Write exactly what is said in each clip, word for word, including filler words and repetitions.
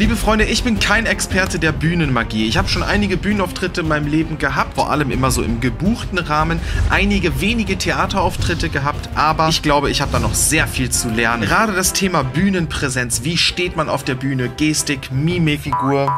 Liebe Freunde, ich bin kein Experte der Bühnenmagie. Ich habe schon einige Bühnenauftritte in meinem Leben gehabt, vor allem immer so im gebuchten Rahmen. Einige wenige Theaterauftritte gehabt, aber ich glaube, ich habe da noch sehr viel zu lernen. Gerade das Thema Bühnenpräsenz, wie steht man auf der Bühne, Gestik, Mimik, Figur...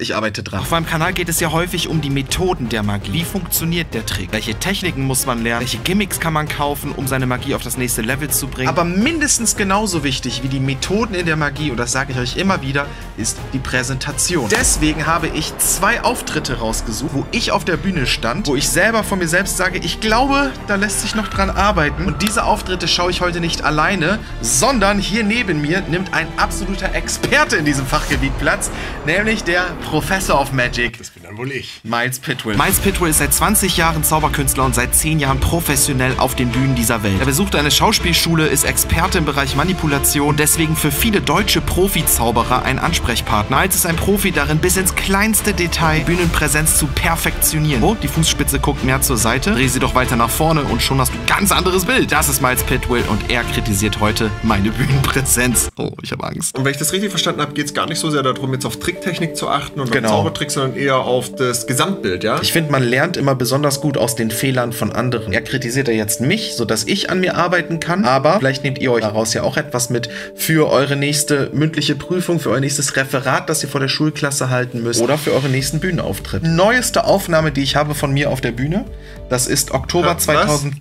Ich arbeite dran. Auf meinem Kanal geht es ja häufig um die Methoden der Magie. Wie funktioniert der Trick? Welche Techniken muss man lernen? Welche Gimmicks kann man kaufen, um seine Magie auf das nächste Level zu bringen? Aber mindestens genauso wichtig wie die Methoden in der Magie, und das sage ich euch immer wieder, ist die Präsentation. Deswegen habe ich zwei Auftritte rausgesucht, wo ich auf der Bühne stand, wo ich selber von mir selbst sage, ich glaube, da lässt sich noch dran arbeiten. Und diese Auftritte schaue ich heute nicht alleine, sondern hier neben mir nimmt ein absoluter Experte in diesem Fachgebiet Platz, nämlich der Professor of Magic. Das bin dann wohl ich. Miles Pitwell. Miles Pitwell ist seit zwanzig Jahren Zauberkünstler und seit zehn Jahren professionell auf den Bühnen dieser Welt. Er besucht eine Schauspielschule, ist Experte im Bereich Manipulation, deswegen für viele deutsche Profi-Zauberer ein Ansprechpartner. Miles ist ein Profi darin, bis ins kleinste Detail Bühnenpräsenz zu perfektionieren. Oh, die Fußspitze guckt mehr zur Seite, dreh sie doch weiter nach vorne und schon hast du ein ganz anderes Bild. Das ist Miles Pitwell und er kritisiert heute meine Bühnenpräsenz. Oh, ich habe Angst. Und wenn ich das richtig verstanden habe, geht es gar nicht so sehr darum, jetzt auf Tricktechnik zu achten und genau. Auf Zaubertricks, sondern eher auf das Gesamtbild, ja? Ich finde, man lernt immer besonders gut aus den Fehlern von anderen. Er kritisiert ja jetzt mich, sodass ich an mir arbeiten kann, aber vielleicht nehmt ihr euch daraus ja auch etwas mit für eure nächste mündliche Prüfung, für euer nächstes Referat, das ihr vor der Schulklasse halten müsst oder für euren nächsten Bühnenauftritt. Neueste Aufnahme, die ich habe von mir auf der Bühne, das ist Oktober ja, zweitausend... Was?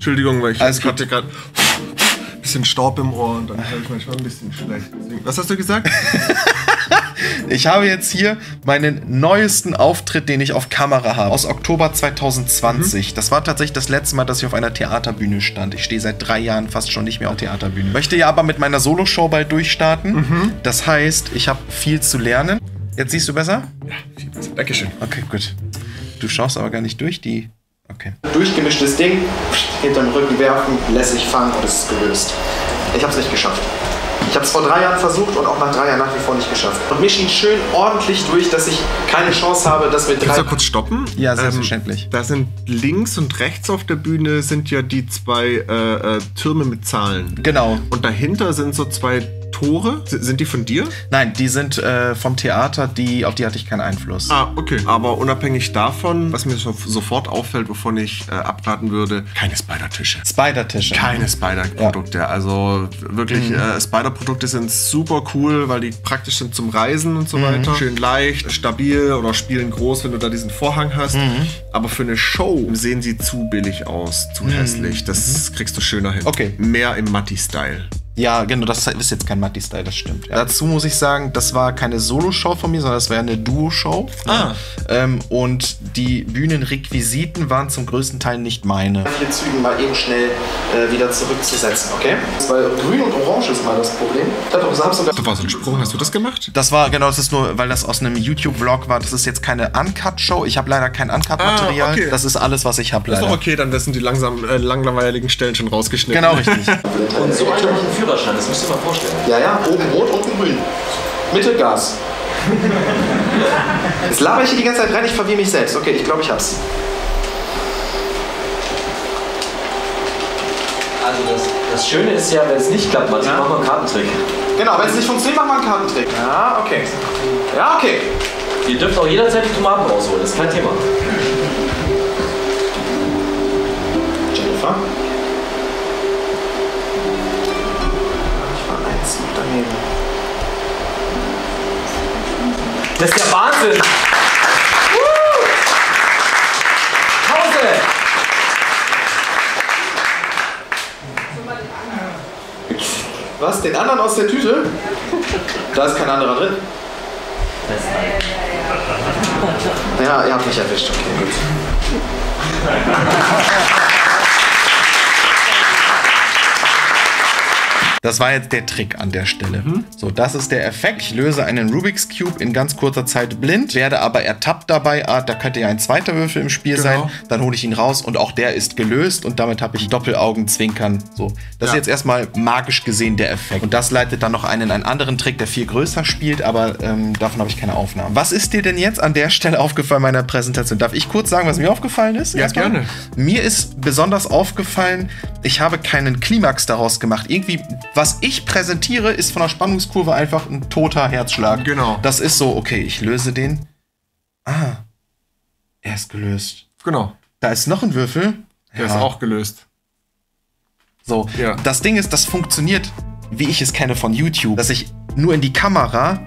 Entschuldigung, weil ich also hatte gerade... bisschen Staub im Ohr und dann höre ich mir schon ein bisschen schlecht. Deswegen, was hast du gesagt? Ich habe jetzt hier meinen neuesten Auftritt, den ich auf Kamera habe, aus Oktober zweitausendzwanzig. Mhm. Das war tatsächlich das letzte Mal, dass ich auf einer Theaterbühne stand. Ich stehe seit drei Jahren fast schon nicht mehr auf Theaterbühne. Möchte ja aber mit meiner Soloshow bald durchstarten. Mhm. Das heißt, ich habe viel zu lernen. Jetzt siehst du besser? Ja, viel besser. Dankeschön. Okay, gut. Du schaust aber gar nicht durch die... Okay. Durchgemischtes Ding, hinter den Rücken werfen, lässig fangen und es ist gelöst. Ich habe es nicht geschafft. Ich habe es vor drei Jahren versucht und auch nach drei Jahren nach wie vor nicht geschafft. Und mich schien schön ordentlich durch, dass ich keine Chance habe, dass wir drei... Kannst du kurz stoppen? Ja, selbstverständlich. Ähm, da sind links und rechts auf der Bühne sind ja die zwei äh, äh, Türme mit Zahlen. Genau. Und dahinter sind so zwei... Tore? Sind die von dir? Nein, die sind äh, vom Theater, die, auf die hatte ich keinen Einfluss. Ah, okay. Aber unabhängig davon, was mir so, sofort auffällt, wovon ich äh, abraten würde, keine Spider-Tische. Spider-Tische. Keine Spider-Produkte. Ja. Also wirklich, mhm. äh, Spider-Produkte sind super cool, weil die praktisch sind zum Reisen und so mhm. weiter. Schön leicht, stabil oder spielen groß, wenn du da diesen Vorhang hast. Mhm. Aber für eine Show sehen sie zu billig aus, zu mhm. hässlich. Das mhm. kriegst du schöner hin. Okay. Mehr im Matti-Style. Ja, genau, das ist jetzt kein Matti-Style, das stimmt. Ja. Dazu muss ich sagen, das war keine Solo-Show von mir, sondern das war eine Duo-Show. Ah. Ähm, und die Bühnenrequisiten waren zum größten Teil nicht meine. Hier Zügen mal eben schnell äh, wieder zurückzusetzen, okay? Weil grün und orange ist mal das Problem. Da war so ein Sprung, hast du das gemacht? Das war, genau, das ist nur, weil das aus einem YouTube-Vlog war. Das ist jetzt keine Uncut-Show. Ich habe leider kein Uncut-Material. Ah, okay. Das ist alles, was ich habe leider. Ist doch okay, dann sind die langsam, äh, langweiligen Stellen schon rausgeschnitten. Genau, richtig. Und so einen habe ich einen Führerschein, das müsst ihr mal vorstellen. Ja, ja, oben rot, unten grün. Mitte Gas. Jetzt laber ich hier die ganze Zeit rein, ich verwirre mich selbst. Okay, ich glaube, ich hab's. Also das, das Schöne ist ja, wenn es nicht klappt, Martin, ja? Machen wir einen Kartentrick. Genau, wenn es nicht funktioniert, machen wir einen Kartentrick. Ja, okay. Ja, okay. Ihr dürft auch jederzeit die Tomaten rausholen, das ist kein Thema. Jennifer? Das ist der Wahnsinn! Pause! Was? Den anderen aus der Tüte? Da ist kein anderer drin. Ja, ihr habt mich erwischt. Okay, gut. Das war jetzt der Trick an der Stelle. Mhm. So, das ist der Effekt. Ich löse einen Rubik's Cube in ganz kurzer Zeit blind, werde aber ertappt dabei. Ah, da könnte ja ein zweiter Würfel im Spiel genau. sein. Dann hole ich ihn raus und auch der ist gelöst. Und damit habe ich Doppelaugenzwinkern. So, das ja. ist jetzt erstmal magisch gesehen der Effekt. Und das leitet dann noch einen, einen anderen Trick, der viel größer spielt, aber ähm, davon habe ich keine Aufnahmen. Was ist dir denn jetzt an der Stelle aufgefallen meiner Präsentation? Darf ich kurz sagen, was mir aufgefallen ist? Ja, erstmal? Gerne. Mir ist besonders aufgefallen, ich habe keinen Klimax daraus gemacht. Irgendwie was ich präsentiere, ist von der Spannungskurve einfach ein toter Herzschlag. Genau. Das ist so, okay, ich löse den. Ah, er ist gelöst. Genau. Da ist noch ein Würfel. Der ja. ist auch gelöst. So, ja. Das Ding ist, das funktioniert, wie ich es kenne von YouTube, dass ich nur in die Kamera...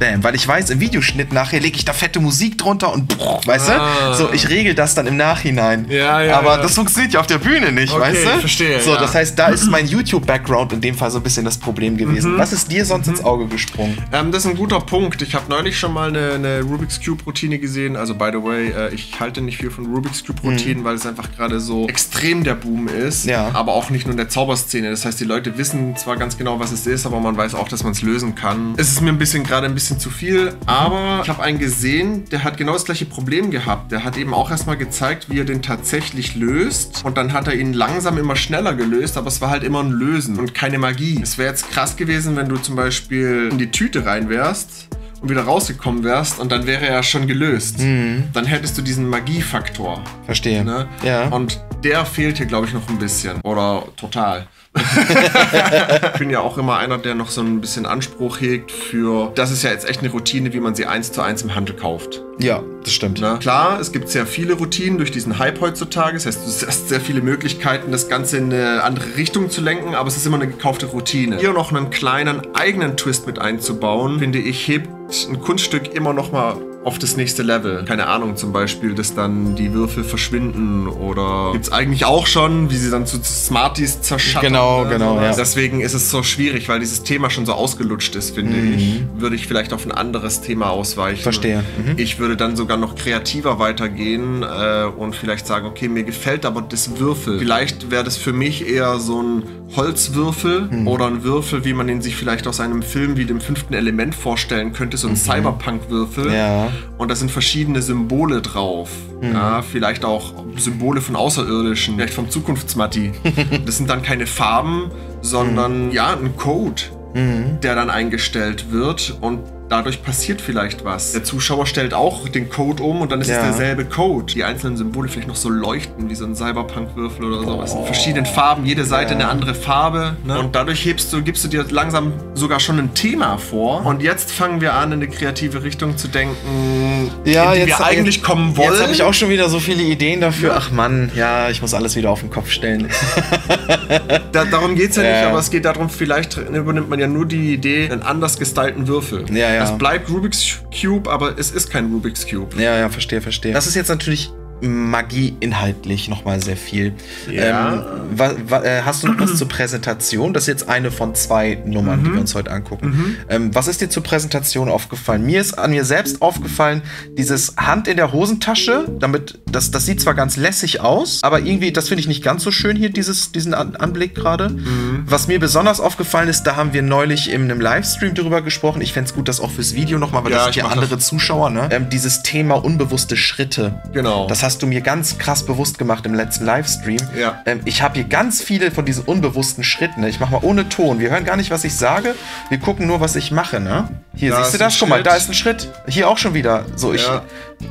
Bam, weil ich weiß, im Videoschnitt nachher lege ich da fette Musik drunter und bruch, weißt ah. du? So, ich regel das dann im Nachhinein. Ja, ja, aber ja. das funktioniert ja auf der Bühne nicht, okay, weißt du? Ich verstehe. So, ja. das heißt, da ist mein YouTube-Background in dem Fall so ein bisschen das Problem gewesen. Mhm. Was ist dir sonst mhm. ins Auge gesprungen? Ähm, das ist ein guter Punkt. Ich habe neulich schon mal eine, eine Rubik's Cube-Routine gesehen. Also, by the way, äh, ich halte nicht viel von Rubik's Cube-Routinen, mhm. weil es einfach gerade so extrem der Boom ist. Ja. Aber auch nicht nur in der Zauberszene. Das heißt, die Leute wissen zwar ganz genau, was es ist, aber man weiß auch, dass man es lösen kann. Es ist mir ein bisschen gerade ein bisschen zu viel, aber ich habe einen gesehen, der hat genau das gleiche Problem gehabt. Der hat eben auch erstmal gezeigt, wie er den tatsächlich löst und dann hat er ihn langsam immer schneller gelöst, aber es war halt immer ein Lösen und keine Magie. Es wäre jetzt krass gewesen, wenn du zum Beispiel in die Tüte rein wärst und wieder rausgekommen wärst und dann wäre er schon gelöst. Mhm. Dann hättest du diesen Magiefaktor. Verstehe. Ne? Ja. Und der fehlt hier, glaube ich, noch ein bisschen. Oder total. Ich bin ja auch immer einer, der noch so ein bisschen Anspruch hegt für, das ist ja jetzt echt eine Routine, wie man sie eins zu eins im Handel kauft. Ja, das stimmt. Na? Klar, es gibt sehr viele Routinen durch diesen Hype heutzutage. Das heißt, du hast sehr viele Möglichkeiten, das Ganze in eine andere Richtung zu lenken, aber es ist immer eine gekaufte Routine. Hier noch einen kleinen eigenen Twist mit einzubauen, finde ich, hebt ein Kunststück immer noch mal auf das nächste Level. Keine Ahnung, zum Beispiel, dass dann die Würfel verschwinden oder gibt's eigentlich auch schon, wie sie dann zu Smarties zerschatten. Genau, genau. Ja. Deswegen ist es so schwierig, weil dieses Thema schon so ausgelutscht ist, finde mhm. ich. Würde ich vielleicht auf ein anderes Thema ausweichen. Verstehe. Mhm. Ich würde dann sogar noch kreativer weitergehen äh, und vielleicht sagen, okay, mir gefällt aber das Würfel. Vielleicht wäre das für mich eher so ein Holzwürfel mhm. oder ein Würfel, wie man den sich vielleicht aus einem Film wie dem fünften Element vorstellen könnte, so ein mhm. Cyberpunk-Würfel. Ja. Und da sind verschiedene Symbole drauf. Mhm. Ja, vielleicht auch Symbole von Außerirdischen, vielleicht vom Zukunftsmatti. Das sind dann keine Farben, sondern mhm. ja, ein Code, mhm. der dann eingestellt wird und dadurch passiert vielleicht was. Der Zuschauer stellt auch den Code um und dann ist ja. es derselbe Code. Die einzelnen Symbole vielleicht noch so leuchten, wie so ein Cyberpunk-Würfel oder sowas. Oh. In verschiedenen Farben, jede Seite ja. eine andere Farbe. Ne? Und dadurch hebst du, gibst du dir langsam sogar schon ein Thema vor. Und jetzt fangen wir an, in eine kreative Richtung zu denken, ja, in die jetzt, wir eigentlich jetzt, kommen wollen. Jetzt habe ich auch schon wieder so viele Ideen dafür. Ja. Ach Mann, ja, ich muss alles wieder auf den Kopf stellen. da, darum geht es ja, ja nicht, aber es geht darum, vielleicht übernimmt man ja nur die Idee, einen anders gestylten Würfel. Ja, ja. Es bleibt Rubik's Cube, aber es ist kein Rubik's Cube. Ja, ja, verstehe, verstehe. Das ist jetzt natürlich Magie inhaltlich nochmal sehr viel. Ja. Ähm, wa, wa, hast du noch was zur Präsentation? Das ist jetzt eine von zwei Nummern, mhm. die wir uns heute angucken. Mhm. Ähm, was ist dir zur Präsentation aufgefallen? Mir ist an mir selbst aufgefallen, dieses Hand in der Hosentasche, damit, das, das sieht zwar ganz lässig aus, aber irgendwie, das finde ich nicht ganz so schön hier, dieses, diesen an Anblick gerade. Mhm. Was mir besonders aufgefallen ist, da haben wir neulich in einem Livestream darüber gesprochen. Ich fände es gut, das auch fürs Video nochmal, weil ja, das sind ja andere das. Zuschauer, ne? Ähm, dieses Thema unbewusste Schritte. Genau. Das heißt, hast du mir ganz krass bewusst gemacht im letzten Livestream. Ja. Ähm, ich habe hier ganz viele von diesen unbewussten Schritten. Ne? Ich mache mal ohne Ton. Wir hören gar nicht, was ich sage. Wir gucken nur, was ich mache. Ne? Hier, da siehst du das schon mal. Da ist ein Schritt. Hier auch schon wieder. So, ich, ja.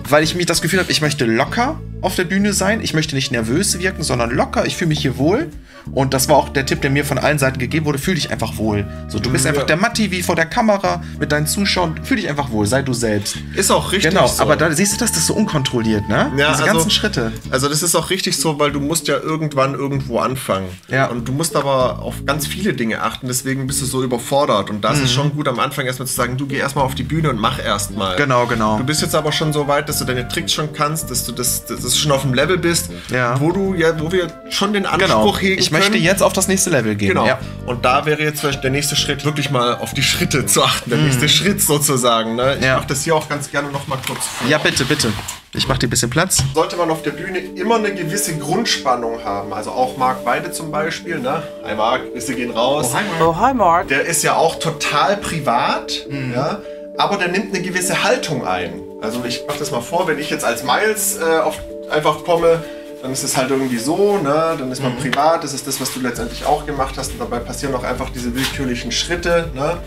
Weil ich mich das Gefühl habe, ich möchte locker auf der Bühne sein. Ich möchte nicht nervös wirken, sondern locker. Ich fühle mich hier wohl. Und das war auch der Tipp, der mir von allen Seiten gegeben wurde. Fühl dich einfach wohl. So, du bist ja. einfach der Matti, wie vor der Kamera, mit deinen Zuschauern. Fühl dich einfach wohl, sei du selbst. Ist auch richtig genau, so. Aber da siehst du, dass das so unkontrolliert, ne? Ja, diese also, ganzen Schritte. Also das ist auch richtig so, weil du musst ja irgendwann irgendwo anfangen. Ja. Und du musst aber auf ganz viele Dinge achten, deswegen bist du so überfordert. Und das mhm. ist schon gut, am Anfang erstmal zu sagen, du geh erstmal auf die Bühne und mach erstmal. Genau, genau. Du bist jetzt aber schon so weit, dass du deine Tricks schon kannst, dass du das, dass das schon auf dem Level bist, ja. wo du ja, wo wir schon den Anspruch genau. hegen. Ich Ich möchte jetzt auf das nächste Level gehen. Genau. Ja. Und da wäre jetzt vielleicht der nächste Schritt, wirklich mal auf die Schritte zu achten. Der mm. nächste Schritt sozusagen. Ne? Ich ja. mache das hier auch ganz gerne nochmal kurz vor. Ja, bitte, bitte. Ich mache dir ein bisschen Platz. Sollte man auf der Bühne immer eine gewisse Grundspannung haben. Also auch Marc Weide zum Beispiel. Ne? Hi Marc, Grüße gehen raus. Oh, hi Marc. Oh, hi Marc. Der ist ja auch total privat. Mm. Ja? Aber der nimmt eine gewisse Haltung ein. Also ich mache das mal vor, wenn ich jetzt als Miles äh, auf, einfach komme, dann ist es halt irgendwie so, ne? Dann ist man mhm. privat, das ist das, was du letztendlich auch gemacht hast und dabei passieren auch einfach diese willkürlichen Schritte, ne?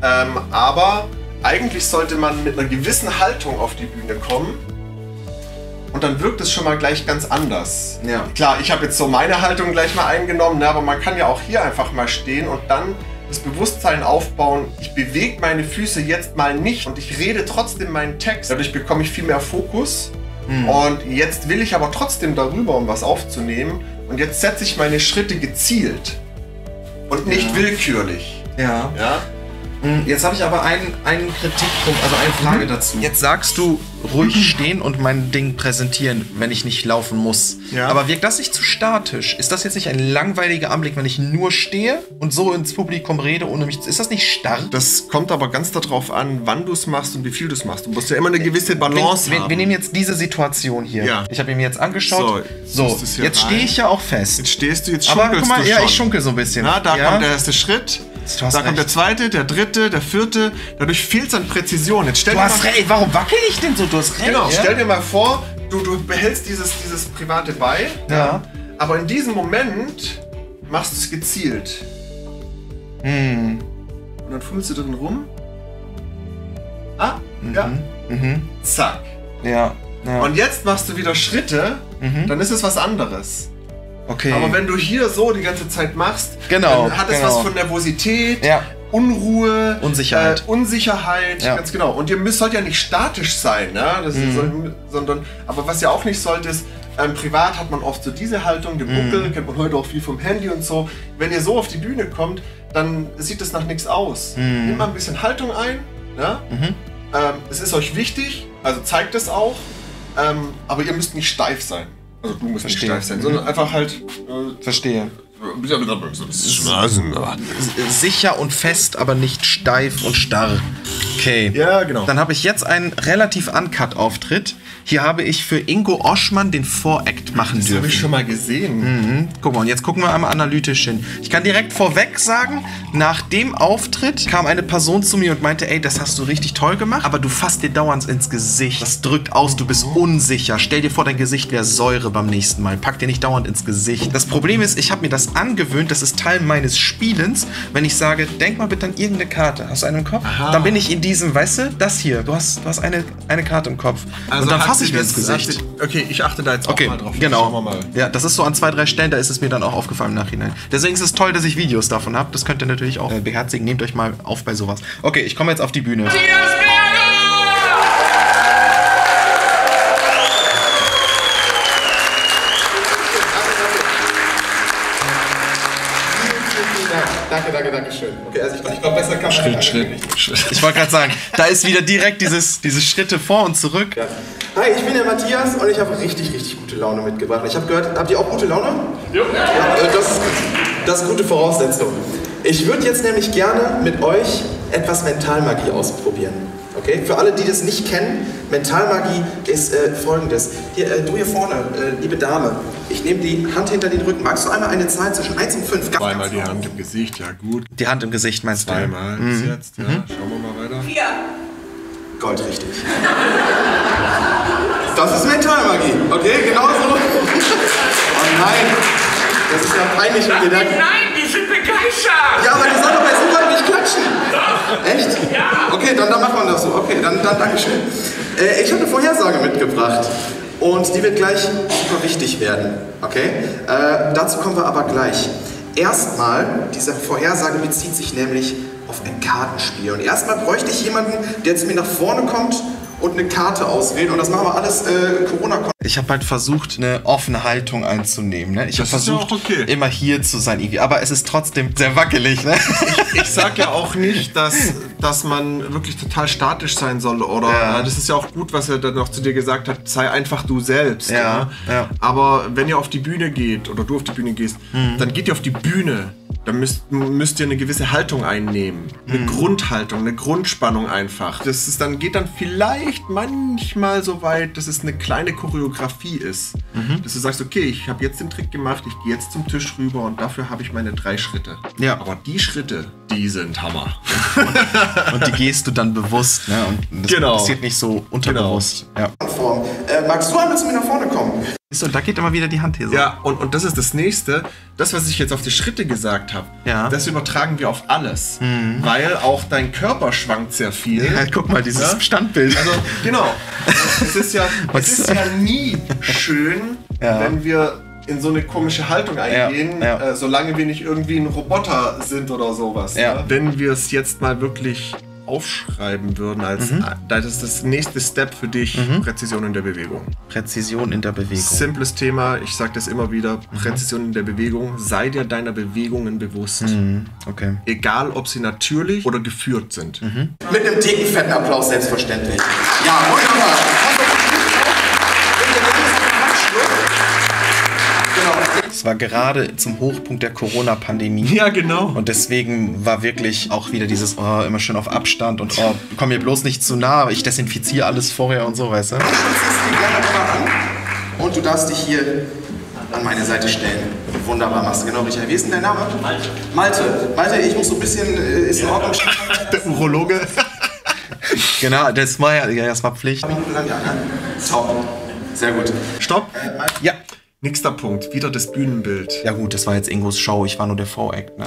Ähm, aber eigentlich sollte man mit einer gewissen Haltung auf die Bühne kommen und dann wirkt es schon mal gleich ganz anders. Ja. Klar, ich habe jetzt so meine Haltung gleich mal eingenommen, ne, aber man kann ja auch hier einfach mal stehen und dann das Bewusstsein aufbauen, ich bewege meine Füße jetzt mal nicht und ich rede trotzdem meinen Text. Dadurch bekomme ich viel mehr Fokus. Mhm. Und jetzt will ich aber trotzdem darüber, um was aufzunehmen. Und jetzt setze ich meine Schritte gezielt und nicht ja. willkürlich. Ja. ja? Jetzt habe ich aber einen, einen Kritikpunkt, also eine Frage mhm. dazu. Jetzt sagst du, ruhig stehen und mein Ding präsentieren, wenn ich nicht laufen muss. Ja. Aber wirkt das nicht zu statisch? Ist das jetzt nicht ein langweiliger Anblick, wenn ich nur stehe und so ins Publikum rede, ohne mich zu... Ist das nicht starr? Das kommt aber ganz darauf an, wann du es machst und wie viel du es machst. Du musst ja immer eine gewisse Balance wir, haben. Wir, wir nehmen jetzt diese Situation hier. Ja. Ich habe ihn mir jetzt angeschaut. So, so jetzt, jetzt stehe ich ja auch fest. Jetzt stehst du, jetzt schunkelst aber guck mal, du schon. Ja, ich schunkel so ein bisschen. Na, da ja. kommt der erste Schritt. Da recht. kommt der zweite, der dritte, der vierte. Dadurch fehlt es an Präzision. Jetzt stell du dir hast recht. Warum wackel ich denn so? Du hast recht. Genau. Ja? Stell dir mal vor, du, du behältst dieses, dieses Private bei. Ja. Aber in diesem Moment machst du es gezielt. Hm. Und dann fummelst du drin rum. Ah, mhm. ja. Mhm. Zack. Ja. ja. Und jetzt machst du wieder Schritte. Mhm. Dann ist es was anderes. Okay. Aber wenn du hier so die ganze Zeit machst, genau, dann hat es genau. was von Nervosität, ja. Unruhe, Unsicherheit. Äh, Unsicherheit ja. Ganz genau. Und ihr müsst, sollt ja nicht statisch sein, ne? Das mhm. soll, sondern, aber was ihr auch nicht sollt, ist, ähm, privat hat man oft so diese Haltung, den Buckel, mhm. kennt man heute auch viel vom Handy und so. Wenn ihr so auf die Bühne kommt, dann sieht das nach nichts aus. Mhm. Nehmt mal ein bisschen Haltung ein, ne? Mhm. Ähm, es ist euch wichtig, also zeigt es auch, ähm, aber ihr müsst nicht steif sein. Also du musst Verstehen. nicht steif sein, sondern einfach halt... Äh, Verstehe. Sicher und fest, aber nicht steif und starr. Okay. Ja, genau. Dann habe ich jetzt einen relativ Uncut-Auftritt. Hier habe ich für Ingo Oschmann den Voreact machen das dürfen. Das habe ich schon mal gesehen. Mhm. Guck mal, und jetzt gucken wir einmal analytisch hin. Ich kann direkt vorweg sagen, nach dem Auftritt kam eine Person zu mir und meinte, ey, das hast du richtig toll gemacht, aber du fasst dir dauernd ins Gesicht. Das drückt aus, du bist unsicher. Stell dir vor, dein Gesicht wäre Säure beim nächsten Mal. Pack dir nicht dauernd ins Gesicht. Das Problem ist, ich habe mir das angewöhnt, das ist Teil meines Spielens, wenn ich sage, denk mal bitte an irgendeine Karte. Hast du eine im Kopf? Aha. Dann bin ich in diesem, weißt du, das hier. Du hast, du hast eine, eine Karte im Kopf. Also und dann fasse ich mir ins Gesicht. Achtet, okay, ich achte da jetzt auch okay, mal drauf. Genau. Schauen wir mal. Ja, das ist so an zwei, drei Stellen, da ist es mir dann auch aufgefallen im Nachhinein. Deswegen ist es toll, dass ich Videos davon habe. Das könnt ihr natürlich auch äh, beherzigen. Nehmt euch mal auf bei sowas. Okay, ich komme jetzt auf die Bühne. Danke, danke, danke schön. Okay, also ich glaube, glaub, besser kann man Schritt, Schritt, Schritt. Ich wollte gerade sagen, da ist wieder direkt dieses, diese Schritte vor und zurück. Ja. Hi, ich bin der Matthias und ich habe richtig, richtig gute Laune mitgebracht. Ich habe gehört, habt ihr auch gute Laune? Jo. Ja, das, das ist gute Voraussetzung. Ich würde jetzt nämlich gerne mit euch etwas Mentalmagie ausprobieren. Okay? Für alle, die das nicht kennen, Mentalmagie ist äh, folgendes. Hier, äh, du hier vorne, äh, liebe Dame, ich nehme die Hand hinter den Rücken. Magst du einmal eine Zahl zwischen eins und fünf? Zweimal die Hand im Gesicht, ja gut. Die Hand im Gesicht meinst du? Zweimal bis mhm. jetzt, ja. Mhm. Schauen wir mal weiter. Vier. Gold, richtig. Das ist Mentalmagie, okay? Genau so. Oh nein, das ist ja peinlich. Nein, nein, die sind begeistert. Ja, aber die sollen doch bei so weit nicht klatschen. Doch. Echt? Ja. Okay, dann, dann macht man das so. Okay, dann, dann Dankeschön. Äh, ich habe eine Vorhersage mitgebracht. Und die wird gleich super wichtig werden, okay? Äh, dazu kommen wir aber gleich. Erstmal, diese Vorhersage bezieht sich nämlich auf ein Kartenspiel. Und erstmal bräuchte ich jemanden, der zu mir nach vorne kommt und eine Karte auswählt. Und das machen wir alles äh, corona -Kon Ich habe halt versucht, eine offene Haltung einzunehmen. Ne? Ich habe versucht, ja okay. immer hier zu sein. Irgendwie. Aber es ist trotzdem sehr wackelig. Ne? Ich, ich sag ja auch nicht, dass, dass man wirklich total statisch sein soll. Oder ja. Das ist ja auch gut, was er dann noch zu dir gesagt hat. Sei einfach du selbst. Ja. Ja. Ja. Aber wenn ihr auf die Bühne geht oder du auf die Bühne gehst, mhm. dann geht ihr auf die Bühne. Dann müsst, müsst ihr eine gewisse Haltung einnehmen. Eine mhm. Grundhaltung, eine Grundspannung einfach. Das ist dann, geht dann vielleicht manchmal so weit, dass es eine kleine Choreografie ist. Mhm. Dass du sagst, okay, ich habe jetzt den Trick gemacht, ich gehe jetzt zum Tisch rüber und dafür habe ich meine drei Schritte. Ja. Aber die Schritte, die sind Hammer. Und, und die gehst du dann bewusst. Ne? Und das genau. passiert nicht so unterbewusst. Genau. Ja. Äh, magst du einmal zu mir nach vorne kommen? Und da geht immer wieder die Hand hier so. Ja, und, und das ist das Nächste. Das, was ich jetzt auf die Schritte gesagt habe, ja, das übertragen wir auf alles. Mhm. Weil auch dein Körper schwankt sehr viel. Ja, guck mal, dieses ja? Standbild. Also, genau. Es ist ja, es ist ja nie schön, ja, wenn wir in so eine komische Haltung eingehen, ja, ja. Äh, solange wir nicht irgendwie ein Roboter sind oder sowas. Ja. Ne? Wenn wir es jetzt mal wirklich aufschreiben würden, als mhm. das ist das nächste Step für dich, mhm. Präzision in der Bewegung. Präzision in der Bewegung. Simples Thema, ich sage das immer wieder, Präzision mhm. in der Bewegung, sei dir deiner Bewegungen bewusst. Mhm. Okay. Egal, ob sie natürlich oder geführt sind. Mhm. Mit einem dicken, fetten Applaus, selbstverständlich. Ja, wunderbar. Es war gerade zum Hochpunkt der Corona-Pandemie. Ja, genau. Und deswegen war wirklich auch wieder dieses, oh, immer schön auf Abstand und oh, komm mir bloß nicht zu nah, ich desinfiziere alles vorher und so, weißt du? Ich schließe dich gerne an und du darfst dich hier an meine Seite stellen. Wunderbar, machst du genau richtig. Wie ist denn dein Name? Malte. Malte, Malte, ich muss so ein bisschen, ist in Ordnung. Der Urologe. Genau, das war ja, ja, das war Pflicht. Habe ich nur gesagt, ja, top. Sehr gut. Stopp. Äh, Malte. Ja. Nächster Punkt, wieder das Bühnenbild. Ja gut, das war jetzt Ingos Show, ich war nur der V-Act, ne?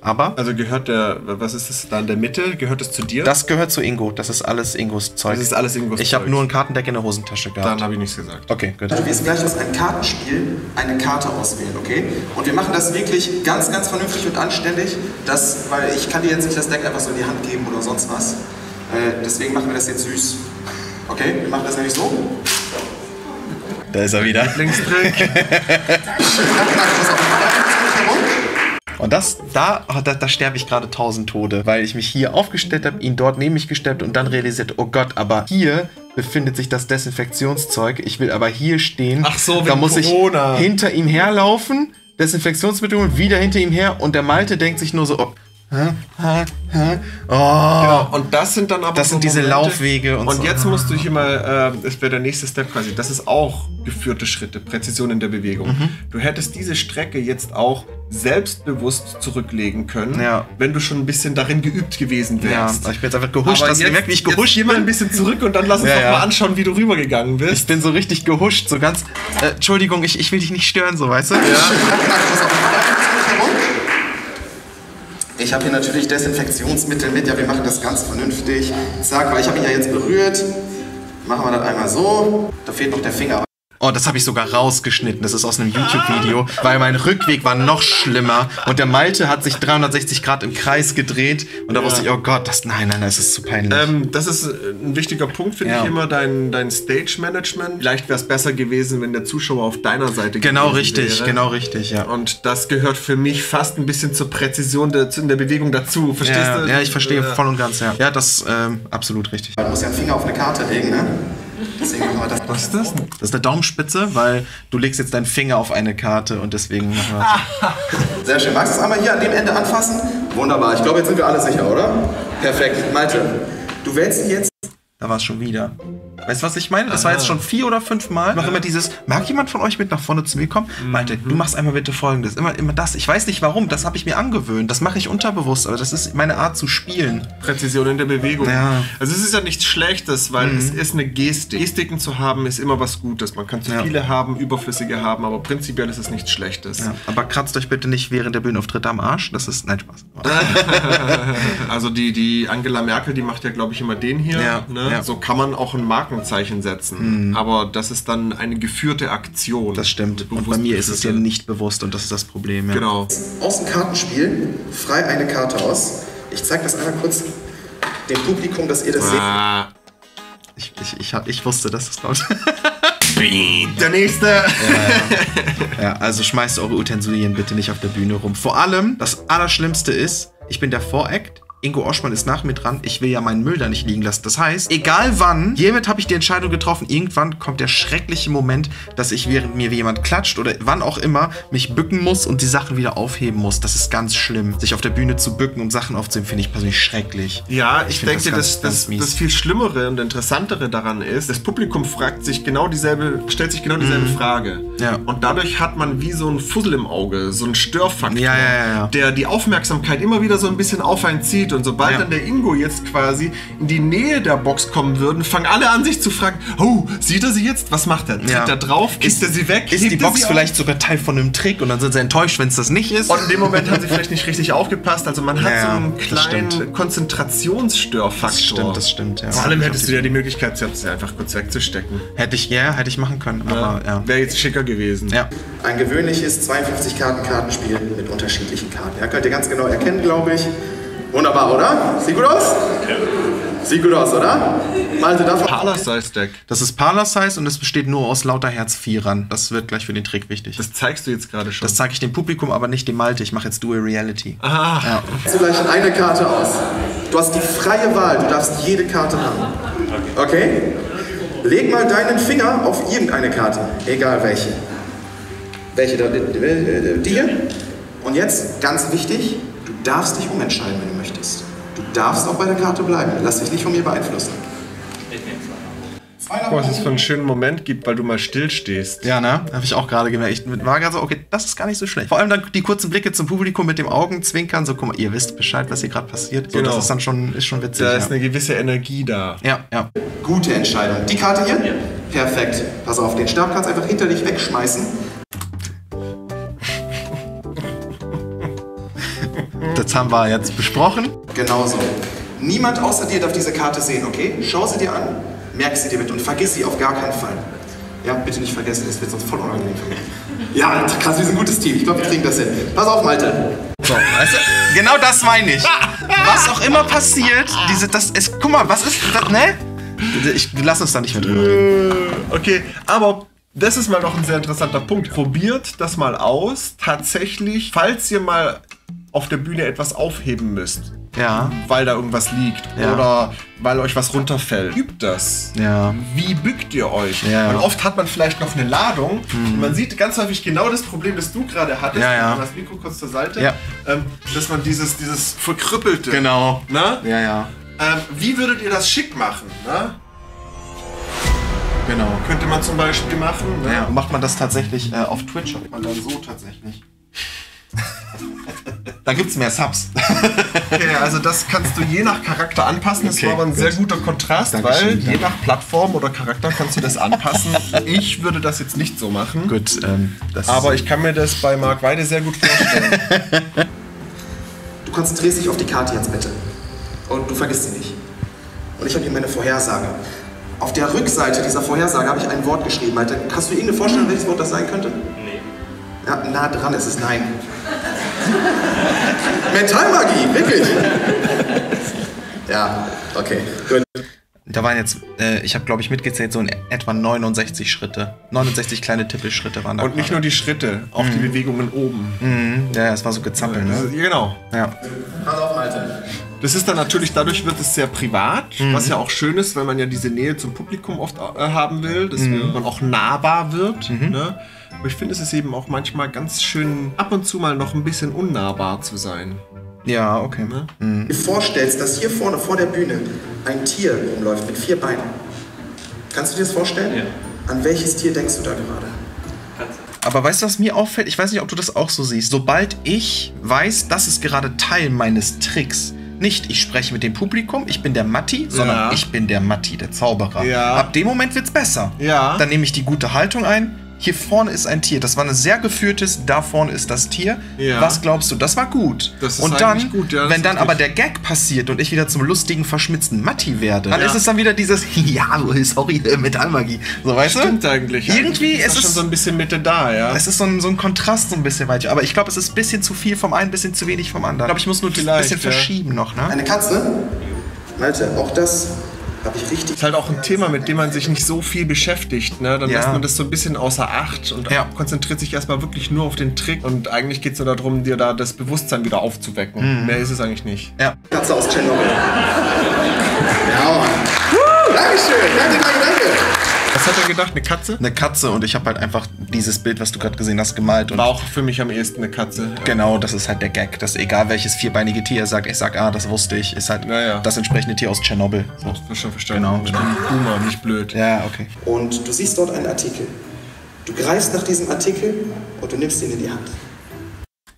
Aber? Also gehört der, was ist das da in der Mitte? Gehört das zu dir? Das gehört zu Ingo, das ist alles Ingos Zeug. Das ist alles Ingos ich Zeug. Ich habe nur ein Kartendeck in der Hosentasche gehabt. Dann habe ich nichts gesagt. Okay, gut. Also wir werden gleich aus einem Kartenspiel eine Karte auswählen, okay? Und wir machen das wirklich ganz, ganz vernünftig und anständig, dass, weil ich kann dir jetzt nicht das Deck einfach so in die Hand geben oder sonst was. Äh, deswegen machen wir das jetzt süß. Okay, wir machen das nämlich so. Da ist er wieder. Lieblingstrick. Und das, da, da, da sterbe ich gerade tausend Tode, weil ich mich hier aufgestellt habe, ihn dort neben mich gestellt und dann realisiert, oh Gott, aber hier befindet sich das Desinfektionszeug. Ich will aber hier stehen. Ach so, da muss Corona. Ich hinter ihm herlaufen, Desinfektionsmittel und wieder hinter ihm her und der Malte denkt sich nur so, oh. Ha, ha, ha. Oh. Genau. Und das sind dann aber das so sind diese Momente. Laufwege und, und so. Und jetzt musst du hier mal, äh, das wäre der nächste Step quasi, das ist auch geführte Schritte, Präzision in der Bewegung. Mhm. Du hättest diese Strecke jetzt auch selbstbewusst zurücklegen können, ja, wenn du schon ein bisschen darin geübt gewesen wärst. Ja, ich bin jetzt einfach gehuscht, aber dass jetzt, ich merke, ich gehuscht bin. Ein bisschen zurück und dann lass uns ja, doch ja. mal anschauen, wie du rübergegangen bist. Ich bin so richtig gehuscht, so ganz, äh, Entschuldigung, ich, ich will dich nicht stören, so, weißt du? Ja. Ich habe hier natürlich Desinfektionsmittel mit, ja, wir machen das ganz vernünftig. Zack, weil ich habe ihn ja jetzt berührt. Machen wir das einmal so. Da fehlt noch der Finger. Oh, das habe ich sogar rausgeschnitten. Das ist aus einem YouTube-Video, weil mein Rückweg war noch schlimmer. Und der Malte hat sich dreihundertsechzig Grad im Kreis gedreht. Und da ja. wusste ich, oh Gott, das, nein, nein, nein, das ist zu peinlich. Ähm, das ist ein wichtiger Punkt, finde ja. ich immer, dein, dein Stage-Management. Vielleicht wäre es besser gewesen, wenn der Zuschauer auf deiner Seite Genau richtig, wäre. genau richtig, ja. Und das gehört für mich fast ein bisschen zur Präzision der, in der Bewegung dazu. Verstehst ja, du? Ja, ich verstehe ja. voll und ganz, ja. Ja, das ist ähm, absolut richtig. Man muss ja einen Finger auf eine Karte legen, ne? Deswegen machen wir das. Was ist das? Das ist eine Daumenspitze, weil du legst jetzt deinen Finger auf eine Karte und deswegen machen wir das. Sehr schön. Magst du es einmal hier an dem Ende anfassen? Wunderbar. Ich glaube, jetzt sind wir alle sicher, oder? Perfekt. Malte, du wählst jetzt... Da war es schon wieder. Weißt du, was ich meine? Das Aha. war jetzt schon vier oder fünf Mal. Ich mache immer dieses, mag jemand von euch mit nach vorne zu mir kommen? Mhm. Malte, du machst einmal bitte Folgendes. Immer, immer das. Ich weiß nicht warum, das habe ich mir angewöhnt. Das mache ich unterbewusst, aber das ist meine Art zu spielen. Präzision in der Bewegung. Ja. Also es ist ja nichts Schlechtes, weil mhm. es ist eine Gestik. Gestiken zu haben ist immer was Gutes. Man kann zu ja. viele haben, überflüssige haben, aber prinzipiell ist es nichts Schlechtes. Ja. Aber kratzt euch bitte nicht während der Bühnenauftritte am Arsch. Das ist, nein, Spaß. Also die, die Angela Merkel, die macht ja, glaube ich, immer den hier. Ja. Ne? Ja. So kann man auch ein Markenzeichen setzen, mhm. aber das ist dann eine geführte Aktion. Das stimmt. Und bei mir ist es ja nicht bewusst und das ist das Problem. Ja. Genau. Aus dem Kartenspiel frei eine Karte aus. Ich zeige das einmal kurz dem Publikum, dass ihr das ah. seht. Ich, ich, ich, hab, ich wusste, dass das kommt. Der nächste! Ja, ja. Ja, also schmeißt eure Utensilien bitte nicht auf der Bühne rum. Vor allem, das Allerschlimmste ist, ich bin der Voreact. Ingo Oschmann ist nach mir dran, ich will ja meinen Müll da nicht liegen lassen. Das heißt, egal wann, hiermit habe ich die Entscheidung getroffen, irgendwann kommt der schreckliche Moment, dass ich, während mir jemand klatscht oder wann auch immer, mich bücken muss und die Sachen wieder aufheben muss. Das ist ganz schlimm. Sich auf der Bühne zu bücken, um Sachen aufzuheben, finde ich persönlich schrecklich. Ja, ich, ich denke, das, das, das, das viel Schlimmere und Interessantere daran ist, das Publikum fragt sich genau dieselbe, stellt sich genau dieselbe mhm. Frage. Ja. Und dadurch hat man wie so ein Fussel im Auge, so ein Störfaktor, ja, ja, ja, ja. der die Aufmerksamkeit immer wieder so ein bisschen auf einen zieht. sieht. Und sobald ja. dann der Ingo jetzt quasi in die Nähe der Box kommen würden, fangen alle an, sich zu fragen, oh, sieht er sie jetzt? Was macht er? Tritt ja. er drauf? Ist er sie weg? Ist die Box vielleicht sogar Teil von einem Trick? Und dann sind sie enttäuscht, wenn es das nicht ist. Und in dem Moment haben sie vielleicht nicht richtig aufgepasst. Also man hat ja, so einen kleinen Konzentrationsstörfaktor. Das stimmt, das stimmt. Ja. Vor allem hättest du ja die Möglichkeit, sie einfach kurz wegzustecken. Hätte ich, ja, hätte ich machen können. Ja. Ja. Wäre jetzt schicker gewesen. Ja. Ein gewöhnliches zweiundfünfzig Karten Kartenspiel mit unterschiedlichen Karten. Ja, könnt ihr ganz genau erkennen, glaube ich. Wunderbar, oder? Sieht gut aus? Ja. Sieht gut aus, oder? Malte, davon. Parler-Size-Deck. Das ist Parler-Size und es besteht nur aus lauter Herz-Vierern. Das wird gleich für den Trick wichtig. Das zeigst du jetzt gerade schon. Das zeige ich dem Publikum, aber nicht dem Malte. Ich mache jetzt Dual Reality. Ah. Ja. Du gleich eine Karte aus. Du hast die freie Wahl. Du darfst jede Karte haben. Okay? Leg mal deinen Finger auf irgendeine Karte. Egal welche. Welche da? Die hier? Und jetzt, ganz wichtig, du darfst dich umentscheiden, wenn du möchtest. Du darfst auch bei der Karte bleiben. Lass dich nicht von mir beeinflussen. Was es für einen schönen Moment gibt, weil du mal still stehst. Ja, ne? Habe ich auch gerade gemerkt. Ich war gerade so, okay, das ist gar nicht so schlecht. Vor allem dann die kurzen Blicke zum Publikum mit dem Augenzwinkern. So, guck mal, ihr wisst Bescheid, was hier gerade passiert. So, genau. Das ist dann schon, ist schon witzig. Da ist ja. eine gewisse Energie da. Ja, ja. Gute Entscheidung. Die Karte hier? Ja. Perfekt. Pass auf, den Stab kannst du einfach hinter dich wegschmeißen. Das haben wir jetzt besprochen. Genauso. Niemand außer dir darf diese Karte sehen, okay? Schau sie dir an. Merk sie dir mit und vergiss sie auf gar keinen Fall. Ja, bitte nicht vergessen, das wird sonst voll unangenehm für mich. Ja, krass, wir sind ein gutes Team. Ich glaube, wir kriegen das hin. Pass auf, Malte. So, weißt du, genau das meine ich. Was auch immer passiert, diese, das ist, guck mal, was ist das, ne? Ich lass uns da nicht mehr drüber reden. Okay, aber das ist mal noch ein sehr interessanter Punkt. Probiert das mal aus. Tatsächlich, falls ihr mal auf der Bühne etwas aufheben müsst. Ja. Weil da irgendwas liegt ja. oder weil euch was runterfällt. Übt das. Ja. Wie bückt ihr euch? Ja. Und oft hat man vielleicht noch eine Ladung. Mhm. Und man sieht ganz häufig genau das Problem, das du gerade hattest. Ja, ja. Das Mikro kurz zur Seite. Ja. Ähm, dass man dieses, dieses Verkrüppelte. Genau. Ne? Ja, ja. Ähm, wie würdet ihr das schick machen? Ne? Genau. Könnte man zum Beispiel machen. Ne? Ja. Macht man das tatsächlich äh, auf Twitch? Macht man dann so tatsächlich. Da gibt's mehr Subs. Okay, also das kannst du je nach Charakter anpassen. Das okay, war aber ein gut. sehr guter Kontrast, Dankeschön, weil je nach Plattform oder Charakter kannst du das anpassen. Ich würde das jetzt nicht so machen. Gut, ähm, das aber ich kann mir das bei Marc Weide sehr gut vorstellen. Du konzentrierst dich auf die Karte jetzt bitte. Und du vergisst sie nicht. Und ich habe hier meine Vorhersage. Auf der Rückseite dieser Vorhersage habe ich ein Wort geschrieben. Alter, hast du irgendeine Vorstellung, welches Wort das sein könnte? Nee. Ja, nah dran ist es nein. Mentalmagie, wirklich. Ja, okay. Gut. Da waren jetzt, äh, ich habe glaube ich mitgezählt, so in etwa neunundsechzig Schritte. neunundsechzig kleine Tippelschritte waren da. Und gerade. Nicht nur die Schritte, auch mhm. die Bewegungen oben. Mhm. Ja, es war so gezappelt. Ja, ne? Genau. Ja. Das ist dann natürlich, dadurch wird es sehr privat, mhm. was ja auch schön ist, weil man ja diese Nähe zum Publikum oft äh, haben will, dass mhm. man auch nahbar wird. Mhm. Ne? Aber ich finde, es ist eben auch manchmal ganz schön, ab und zu mal noch ein bisschen unnahbar zu sein. Ja, okay. Ne? Mhm. Wenn du dir vorstellst, dass hier vorne vor der Bühne ein Tier rumläuft mit vier Beinen. Kannst du dir das vorstellen? Ja. An welches Tier denkst du da gerade? Aber weißt du, was mir auffällt? Ich weiß nicht, ob du das auch so siehst. Sobald ich weiß, das ist gerade Teil meines Tricks, nicht ich spreche mit dem Publikum, ich bin der Matti, sondern ja. ich bin der Matti, der Zauberer. Ja. Ab dem Moment wird's besser. Ja. Dann nehme ich die gute Haltung ein. Hier vorne ist ein Tier. Das war ein sehr geführtes, da vorne ist das Tier. Ja. Was glaubst du? Das war gut. Das ist und dann, gut, ja, das wenn dann aber der Gag passiert und ich wieder zum lustigen, verschmitzten Matti werde, dann ja. ist es dann wieder dieses, ja, sorry, Metallmagie. So, weißt das stimmt du? Eigentlich. Irgendwie ist es schon so ein bisschen Mitte da, ja. Es ist so ein, so ein Kontrast so ein bisschen weiter. Aber ich glaube, es ist ein bisschen zu viel vom einen, ein bisschen zu wenig vom anderen. Ich glaube, ich muss nur Vielleicht, ein bisschen ja. verschieben noch, ne? Eine Katze? Malte, auch das... Ich richtig ist halt auch ein Thema, mit dem man sich nicht so viel beschäftigt. Ne? Dann ja. lässt man das so ein bisschen außer Acht und ja. konzentriert sich erstmal wirklich nur auf den Trick. Und eigentlich geht es nur darum, dir da das Bewusstsein wieder aufzuwecken. Mhm. Mehr ist es eigentlich nicht. Ja. Katze aus Tschernobyl. Ja, Mann. Woo! Dankeschön. Danke, danke, danke. Was hat er gedacht? Eine Katze? Eine Katze und ich habe halt einfach dieses Bild, was du gerade gesehen hast, gemalt. Und war auch für mich am ehesten eine Katze. Ja. Genau, das ist halt der Gag, dass egal welches vierbeinige Tier sagt, ich sag, ah, das wusste ich, ist halt naja. das entsprechende Tier aus Tschernobyl. So. Das ist schon verstanden. Genau. Ich bin Boomer, nicht blöd. Ja, okay. Und du siehst dort einen Artikel. Du greifst nach diesem Artikel und du nimmst ihn in die Hand.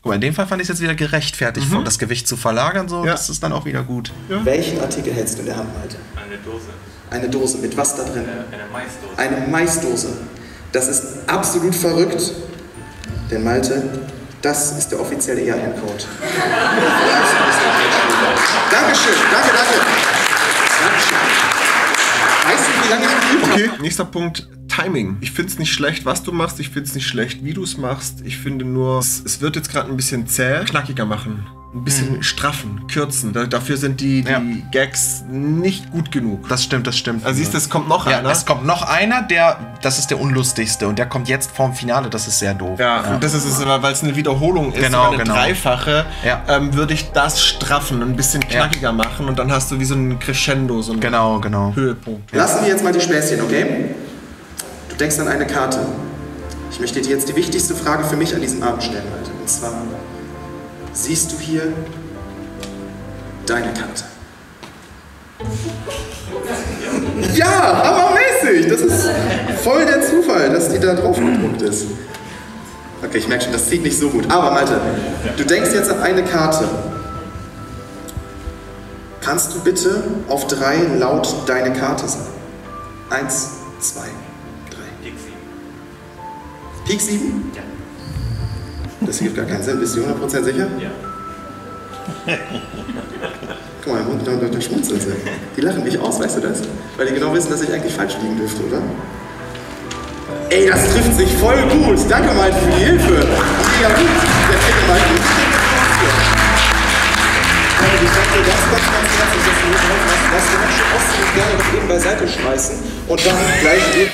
Guck mal, in dem Fall fand ich es jetzt wieder gerechtfertigt, mhm. das Gewicht zu verlagern, so, ja. das ist dann auch wieder gut. Ja. Welchen Artikel hältst du in der Hand, Malte? Eine Dose. Eine Dose, mit was da drin? Eine, eine Maisdose. Eine Maisdose. Das ist absolut verrückt, denn Malte, das ist der offizielle E A N-Code. Dankeschön, danke, danke. Dankeschön. Weißt du, wie lange ich geübt habe? Okay, nächster Punkt. Timing. Ich finde es nicht schlecht, was du machst. Ich finde es nicht schlecht, wie du es machst. Ich finde nur, es, es wird jetzt gerade ein bisschen zäh. Knackiger machen. Ein bisschen mhm. straffen, kürzen. Da, dafür sind die, die ja. Gags nicht gut genug. Das stimmt, das stimmt. Also siehst du, es kommt noch ja, einer. Es kommt noch einer, der, das ist der unlustigste. Und der kommt jetzt vorm Finale, das ist sehr doof. Ja, ja. Und das ist es, weil es eine Wiederholung ist. Genau, eine genau. dreifache, ja. ähm, würde ich das straffen und ein bisschen knackiger ja. machen. Und dann hast du wie so ein Crescendo, so einen genau, genau. Höhepunkt. Ja. Lassen wir jetzt mal die Späßchen, okay? Du denkst an eine Karte. Ich möchte dir jetzt die wichtigste Frage für mich an diesem Abend stellen, Alter. Und zwar, siehst du hier deine Karte? Ja, hammermäßig! Das ist voll der Zufall, dass die da drauf gedruckt ist. Okay, ich merke schon, das zieht nicht so gut. Aber Alter, du denkst jetzt an eine Karte. Kannst du bitte auf drei laut deine Karte sagen? Eins, zwei. Peak sieben? Ja. Das gibt gar keinen Sinn. Bist du hundert Prozent sicher? Ja. Guck mal, da, da, da schmunzeln sie. Die lachen mich aus, weißt du das? Weil die genau wissen, dass ich eigentlich falsch liegen dürfte, oder? Ey, das trifft sich voll gut. Danke, Malte, für die Hilfe. Mega gut. Der kriegt mal gut. Ich dachte, das ganz, ganz herzlich, dass wir das ganze Osten gerne noch eben beiseite schmeißen und dann gleich eben...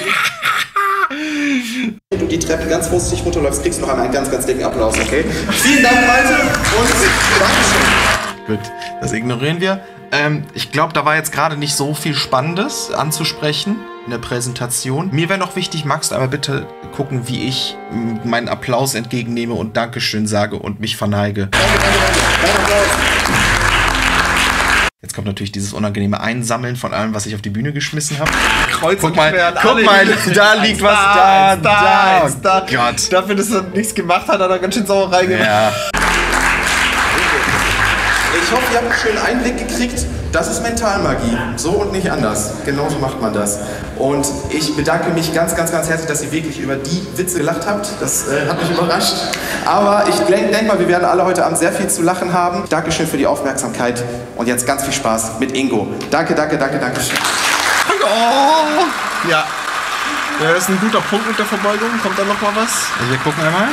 Wenn du die Treppen ganz vorsichtig runterläufst, kriegst du noch einmal einen ganz, ganz dicken Applaus, okay? Vielen Dank, Malte, und Dankeschön. Gut, das ignorieren wir. Ähm, ich glaube, da war jetzt gerade nicht so viel Spannendes anzusprechen in der Präsentation. Mir wäre noch wichtig, Max, aber bitte gucken, wie ich meinen Applaus entgegennehme und Dankeschön sage und mich verneige. Danke, danke, danke. Applaus. Jetzt kommt natürlich dieses unangenehme Einsammeln von allem, was ich auf die Bühne geschmissen habe. Kreuz und quer. Guck mal, da liegt was, da, da, da. Gott. Dafür, dass er nichts gemacht hat, hat er ganz schön Sauerei gemacht. Ja. Ich hoffe, ihr habt einen schönen Einblick gekriegt. Das ist Mentalmagie. So und nicht anders. Genauso macht man das. Und ich bedanke mich ganz, ganz, ganz herzlich, dass ihr wirklich über die Witze gelacht habt. Das äh, hat mich überrascht. Aber ich denke denk mal, wir werden alle heute Abend sehr viel zu lachen haben. Dankeschön für die Aufmerksamkeit. Und jetzt ganz viel Spaß mit Ingo. Danke, danke, danke, danke schön. Oh, ja. Das ist ein guter Punkt mit der Verbeugung. Kommt da noch mal was? Wir gucken einmal.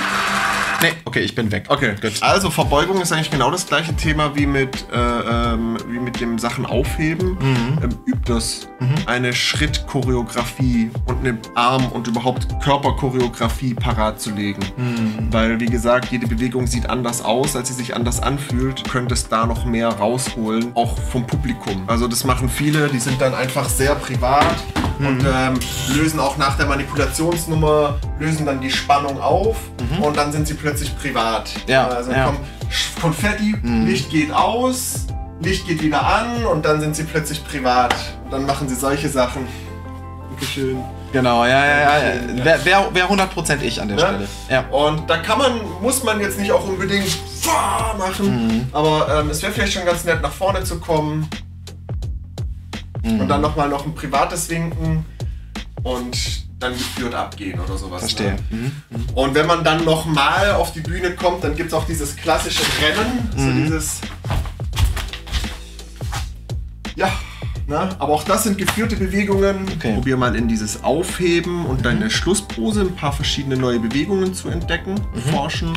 Nee, okay, ich bin weg. Okay, gut. Also Verbeugung ist eigentlich genau das gleiche Thema wie mit, äh, ähm, wie mit dem Sachen aufheben. Mhm. Ähm, übt das. Mhm. Eine Schrittchoreografie und eine Arm- und überhaupt Körperchoreografie parat zu legen. Mhm. Weil, wie gesagt, jede Bewegung sieht anders aus, als sie sich anders anfühlt. Du könntest da noch mehr rausholen, auch vom Publikum. Also das machen viele, die sind dann einfach sehr privat mhm. und ähm, lösen auch nach der Manipulationsnummer, lösen dann die Spannung auf mhm. und dann sind sie plötzlich privat. Ja, also ja. Komm, Konfetti, mhm. Licht geht aus, Licht geht wieder an und dann sind sie plötzlich privat. Und dann machen sie solche Sachen. Dankeschön. Genau, ja, ja, ja. Wäre wär, wär hundert Prozent ich an der ja? Stelle. Ja. Und da kann man, muss man jetzt nicht auch unbedingt machen, mhm. aber ähm, es wäre vielleicht schon ganz nett, nach vorne zu kommen mhm. und dann nochmal noch ein privates Winken und dann geführt abgehen oder sowas. Verstehe. Ne? Mhm. Mhm. Und wenn man dann nochmal auf die Bühne kommt, dann gibt es auch dieses klassische Rennen, mhm. so dieses... Ja, ne? Aber auch das sind geführte Bewegungen. Okay. Probier mal in dieses Aufheben und mhm. deine Schlusspose ein paar verschiedene neue Bewegungen zu entdecken, mhm. forschen.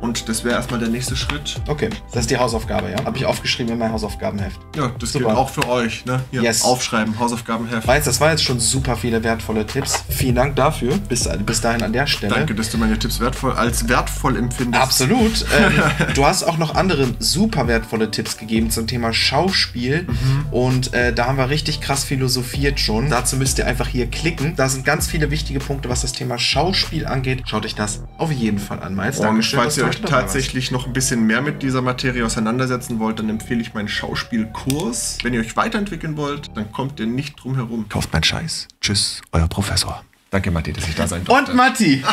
Und das wäre erstmal der nächste Schritt. Okay, das ist die Hausaufgabe, ja? Habe ich aufgeschrieben in mein Hausaufgabenheft. Ja, das super. Gilt auch für euch, ne? Hier, yes. Aufschreiben, Hausaufgabenheft. Weiß, das waren jetzt schon super viele wertvolle Tipps. Vielen Dank dafür, bis, bis dahin an der Stelle. Danke, dass du meine Tipps wertvoll, als wertvoll empfindest. Absolut. ähm, du hast auch noch andere super wertvolle Tipps gegeben zum Thema Schauspiel. Mhm. Und äh, da haben wir richtig krass philosophiert schon. Dazu müsst ihr einfach hier klicken. Da sind ganz viele wichtige Punkte, was das Thema Schauspiel angeht. Schaut euch das auf jeden Fall an, Miles. Dankeschön. Tatsächlich noch ein bisschen mehr mit dieser Materie auseinandersetzen wollt, dann empfehle ich meinen Schauspielkurs. Wenn ihr euch weiterentwickeln wollt, dann kommt ihr nicht drum herum. Kauft meinen Scheiß. Tschüss, euer Professor. Danke, Matti, dass ich da sein durfte. Und Matti!